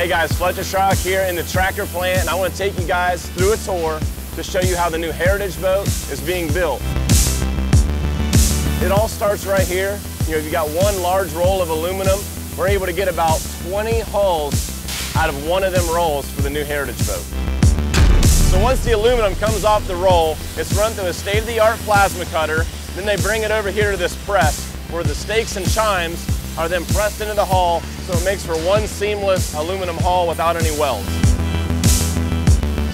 Hey guys, Fletcher Shryock here in the Tracker Plant, and I want to take you guys through a tour to show you how the new Heritage Boat is being built. It all starts right here. You know, if you got one large roll of aluminum, we're able to get about 20 hulls out of one of them rolls for the new Heritage Boat. So once the aluminum comes off the roll, it's run through a state-of-the-art plasma cutter, then they bring it over here to this press where the stakes and chimes are then pressed into the hull, so it makes for one seamless aluminum hull without any welds.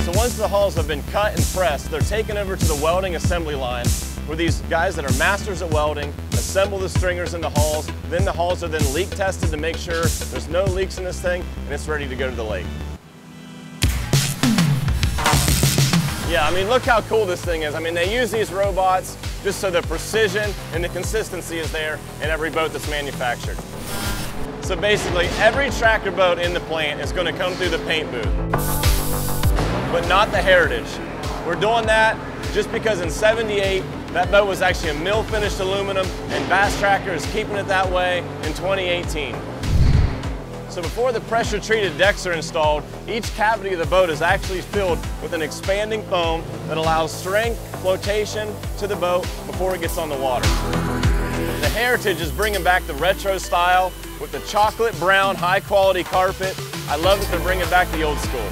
So once the hulls have been cut and pressed, they're taken over to the welding assembly line, where these guys that are masters at welding assemble the stringers into hulls, then the hulls are then leak tested to make sure there's no leaks in this thing, and it's ready to go to the lake. Yeah, I mean, look how cool this thing is. I mean, they use these robots just so the precision and the consistency is there in every boat that's manufactured. So basically, every Tracker boat in the plant is going to come through the paint booth, but not the Heritage. We're doing that just because in '78, that boat was actually a mill-finished aluminum, and Bass Tracker is keeping it that way in 2018. So before the pressure-treated decks are installed, each cavity of the boat is actually filled with an expanding foam that allows strength, flotation to the boat before it gets on the water. The Heritage is bringing back the retro style with the chocolate brown, high-quality carpet. I love that they're bringing back the old school.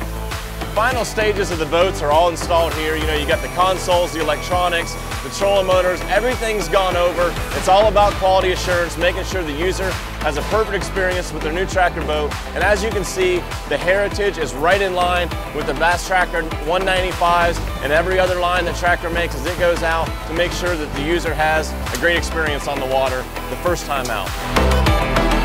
The final stages of the boats are all installed here. You know, you got the consoles, the electronics, the trolling motors, everything's gone over. It's all about quality assurance, making sure the user has a perfect experience with their new Tracker boat. And as you can see, the Heritage is right in line with the Bass Tracker 195s and every other line that Tracker makes as it goes out to make sure that the user has a great experience on the water the first time out.